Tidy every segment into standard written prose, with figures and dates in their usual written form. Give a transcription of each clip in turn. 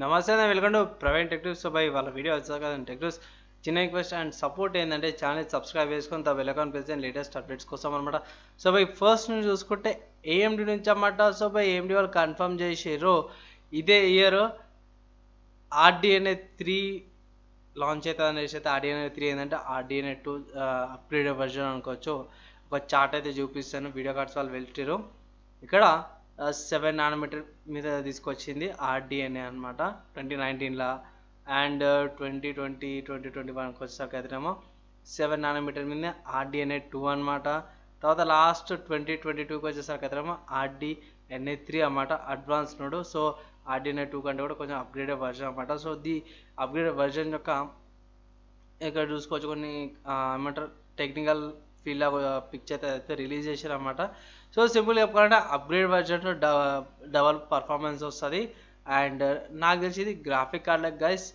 నమస్తే అండి, welcome to Praveen tech tips. So by వాళ్ళ వీడియో వచ్చాక టెక్ టిప్స్ చిన్న రిక్వెస్ట్ అండ్ సపోర్ట్ ఏంటంటే ఛానల్ సబ్స్క్రైబ్ చేసుకుని తా బెల్ ఐకాన్ ప్రెస్ చేయండి లేటెస్ట్ అప్డేట్స్ కోసం అనమాట. సో బై ఫస్ట్ నుంచి చూసుకుంటే AMD నుంచి అన్నమాట. సో బై AMD వాళ్ళు కన్ఫర్మ్ చేసారు ఇదే ఇయర్ RDNA 3 లాంచ్ అవుతుందని చేసి అయితే RDNA 3 ఏంటంటే RDNA 2 అప్గ్రేడ్ వర్జన్ అనుకోవచ్చు. ఒక చార్ట్ అయితే చూపిస్తాను, వీడియో కార్డ్స్ వాళ్ళు వెళ్ళారు. ఇక్కడ 7 nanometer మీద తీసుకొచ్చింది RDNA అనమాట. 2019లా అండ్ 2020, 2021కి వచ్చేసరికి అయితేనేమో 7 nanometer మీద RDNA 2 అనమాట. తర్వాత లాస్ట్ 2022కి వచ్చేసరికి అయితేనేమో RDNA 3 అనమాట, అడ్వాన్స్ నోడ్. సో RDNA 2 కంటే కూడా కొంచెం అప్గ్రేడెడ్ వర్జన్ అనమాట. సో ది అప్గ్రేడెడ్ వర్జన్ యొక్క ఇక్కడ చూసుకోవచ్చు కొన్ని ఏమంటారు టెక్నికల్ ఫీల్డ్ పిక్చర్ అయితే రిలీజ్ చేశారు అనమాట. సో సింపుల్ చెప్పాలంటే అప్గ్రేడ్ వర్జన్లో డబల్ పర్ఫార్మెన్స్ వస్తుంది. అండ్ నాకు తెలిసింది గ్రాఫిక్ కార్డ్లకు గైస్,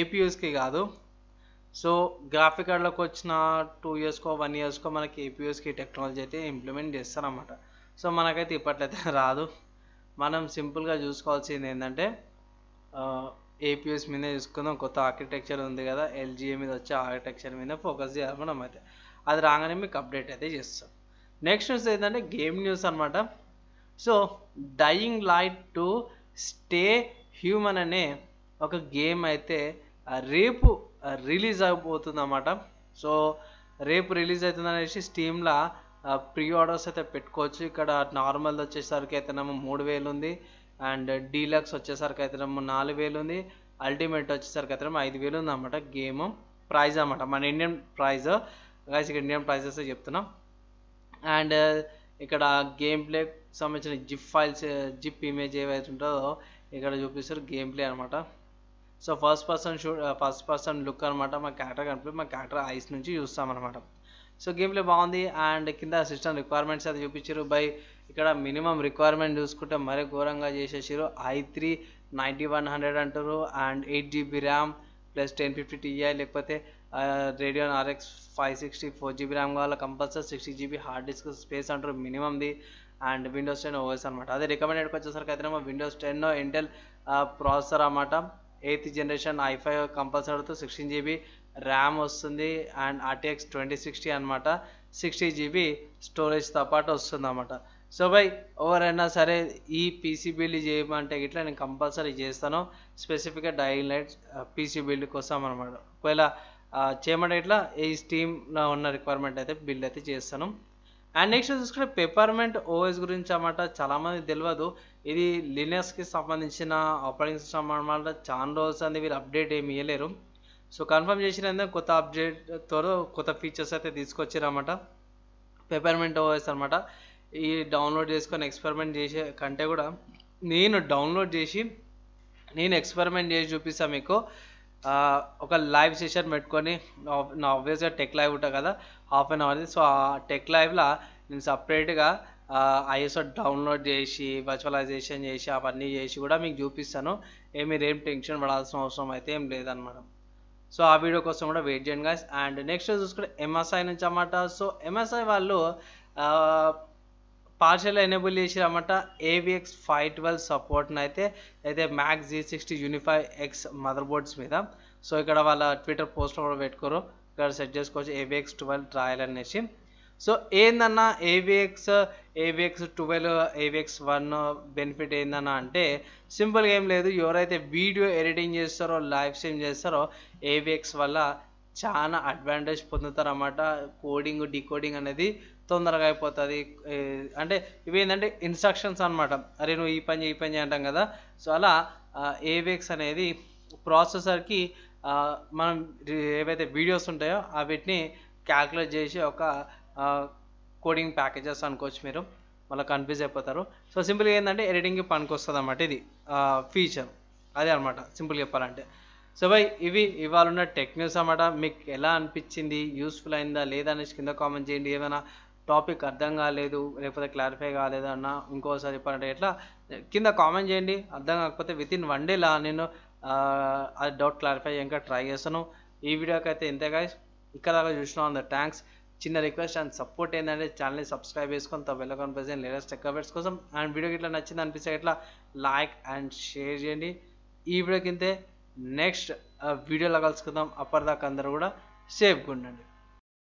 ఏపీయూస్కి కాదు. సో గ్రాఫిక్ కార్డ్లకు వచ్చిన 2 years కో 1 year కో మనకి ఏపీయూస్కి టెక్నాలజీ అయితే ఇంప్లిమెంట్ చేస్తారన్నమాట. సో మనకైతే ఇప్పట్లయితే రాదు. మనం సింపుల్గా చూసుకోవాల్సింది ఏంటంటే APUs మీద చూసుకుందాం. కొత్త ఆర్కిటెక్చర్ ఉంది కదా, LGA మీద వచ్చే ఆర్కిటెక్చర్ మీద ఫోకస్ చేయాలి మనం. అయితే అది రాగానే మీకు అప్డేట్ అయితే చేస్తాం. నెక్స్ట్ న్యూస్ ఏంటంటే గేమ్ న్యూస్ అనమాట. So dying light 2 stay human అనే ఒక గేమ్ అయితే రేపు రిలీజ్ అయిపోతుంది అన్నమాట. సో రేపు రిలీజ్ అవుతుంది అనేసి స్టీమ్లో ప్రీ ఆర్డర్స్ అయితే పెట్టుకోవచ్చు. ఇక్కడ నార్మల్ వచ్చేసరికి అయితేనేమో 3000 ఉంది, అండ్ డీలక్స్ వచ్చేసరికి అయితేనేమో 4000 ఉంది, అల్టిమేట్ వచ్చేసరికి అయితేనేమో 5000 ఉంది అన్నమాట. గేమ్ ప్రైజ్ అనమాట, మన ఇండియన్ ప్రైజ్ గైస్, ఇక్కడ ఇండియన్ ప్రైజెస్ చెప్తున్నాం. అండ్ ఇక్కడ గేమ్ ప్లే సంబంధించిన జిప్ ఫైల్స్, జిప్ ఇమేజ్ ఏవైతే ఉంటుందో ఇక్కడ చూపిస్తారు గేమ్ ప్లే అనమాట. సో ఫస్ట్ పర్సన్ లుక్ అనమాట. మా క్యారెక్టర్ కనిపి, మా క్యారెక్టర్ ఐస్ నుంచి చూస్తామన్నమాట. సో గేమ్ ప్లే బాగుంది. అండ్ కింద సిస్టమ్ రిక్వైర్మెంట్స్ అయితే చూపించారు. బై ఇక్కడ మినిమం రిక్వైర్మెంట్ చూసుకుంటే మరీ ఘోరంగా చేసేసారు. i3 9100 అంటారు, and 8GB RAM plus 1050 Ti, లేకపోతే రేడియన్ RX 560 4GB ర్యామ్ కావాలి compulsory, 60GB hard disk space అంటారు మినిమంది, అండ్ Windows 10 OS అనమాట. అదే రికమెండెడ్కి వచ్చేసరికి అయితే Windows 10 ఇంటెల్ ప్రాసెసర్ అనమాట. 8th generation i5 కంపల్సరీ అవుతూ 16GB ర్యామ్ వస్తుంది, అండ్ RTX 2060 అనమాట. 60GB స్టోరేజ్తో పాటు వస్తుంది అనమాట. సో బై ఎవరైనా సరే ఈ పీసీ బిల్డ్ చేయమంటే ఇట్లా నేను కంపల్సరీ చేస్తాను. స్పెసిఫిక్గా డైయింగ్ లైట్ పీసీ బిల్డ్ కోసం అనమాట. ఒకవేళ చేయమంటే ఇట్లా ఈ స్టీమ్లో ఉన్న రిక్వైర్మెంట్ అయితే బిల్డ్ అయితే చేస్తాను. అండ్ నెక్స్ట్ చూసుకుంటే పెపర్మెంట్ OS గురించి అన్నమాట. చాలామంది తెలియదు, ఇది లినక్స్కి సంబంధించిన ఆపరేటింగ్ సిస్టమ్ అనమాట. చాలా రోజులు అనేది వీళ్ళు అప్డేట్ ఏమి ఇవ్వలేరు. సో కన్ఫర్మ్ చేసిన కొత్త అప్డేట్తో కొత్త ఫీచర్స్ అయితే తీసుకొచ్చారు అన్నమాట. పెపర్మెంట్ OS అనమాట. ఈ డౌన్లోడ్ చేసుకొని ఎక్స్పెరిమెంట్ చేసే కంటే కూడా నేను డౌన్లోడ్ చేసి నేను ఎక్స్పెరిమెంట్ చేసి చూపిస్తాను మీకు. ఒక లైవ్ సెషన్ పెట్టుకొని నా ఆబ్వియస్గా టెక్ లైవ్ ఉంటా కదా, ½ hour. సో ఆ టెక్ లైవ్లో నేను సపరేట్గా ISO డౌన్లోడ్ చేసి వర్చువలైజేషన్ చేసి అవన్నీ చేసి కూడా మీకు చూపిస్తాను. మీరేం టెన్షన్ పడాల్సిన అవసరం అయితే ఏం లేదనమాట. సో ఆ వీడియో కోసం కూడా వెయిట్ చేయండి గైస్. అండ్ నెక్స్ట్ చూసుకుంటే MSI నుంచి అన్నమాట. సో MSI వాళ్ళు పార్షల్ ఎనేబుల్ చేసిరన్నమాట AVX-512 సపోర్ట్ని అయితే MEG Z690 Unify X mother boards మీద. సో ఇక్కడ వాళ్ళ ట్విట్టర్ పోస్ట్లో కూడా పెట్టుకోరు, ఇక్కడ సెట్ చేసుకోవచ్చు AVX-12 ట్రయల్ అనేసి. సో ఏందన్నా AVX-12 AVX-1 బెనిఫిట్ ఏందన్నా అంటే సింపుల్గా ఏం లేదు. ఎవరైతే వీడియో ఎడిటింగ్ చేస్తారో లైవ్ స్ట్రీమ్ చేస్తారో AVX వల్ల చాలా అడ్వాంటేజ్ పొందుతారన్నమాట. కోడింగ్ డీకోడింగ్ అనేది తొందరగా అయిపోతుంది. అంటే ఇవి ఏంటంటే ఇన్స్ట్రక్షన్స్ అనమాట. అరే నువ్వు ఈ పని అంటాం కదా. సో అలా AVX అనేది ప్రాసెసర్కి మనం ఏవైతే వీడియోస్ ఉంటాయో వాటిని క్యాల్కులేట్ చేసి ఒక కోడింగ్ ప్యాకేజెస్ అనుకోవచ్చు. మీరు మళ్ళీ కన్ఫ్యూజ్ అయిపోతారు. సో సింపుల్గా ఏంటంటే ఎడిటింగ్కి పనికొస్తుంది అన్నమాట. ఇది ఫీచర్ అదే అనమాట సింపుల్గా చెప్పాలంటే. సో బై ఇవి ఇవాళ ఉన్న టెక్ న్యూస్ అన్నమాట. మీకు ఎలా అనిపించింది, యూస్ఫుల్ అయిందా లేదా అనేసి కింద కామెంట్ చేయండి. ఏమైనా టాపిక్ అర్థం కాలేదు లేకపోతే క్లారిఫై కాలేదు అన్న ఇంకోసారి చెప్పాలంటే ఎట్లా కింద కామెంట్ చేయండి. అర్థం కాకపోతే వితిన్ 1 dayలా నేను ఆ డౌట్ క్లారిఫై చేయడానికి ట్రై చేస్తాను. ఈ వీడియోకి అయితే ఇంతే గైస్. ఇక్కడ దాకా చూసినా ఉంది, థ్యాంక్స్. చిన్న రిక్వెస్ట్ అండ్ సపోర్ట్ ఏంటంటే ఛానల్ని సబ్స్క్రైబ్ చేసుకొని తా బెల్ ఐకాన్ ప్రెస్ చేయండి లేటెస్ట్ అప్డేట్స్ కోసం. అండ్ వీడియోకి ఇట్లా నచ్చింది అనిపిస్తే ఇట్లా లైక్ అండ్ షేర్ చేయండి. ఈ వీడియో కింద నెక్స్ట్ వీడియో లగల్స్ కదాం అప్పటిదాకా అందరూ కూడా సేఫ్గా ఉండండి.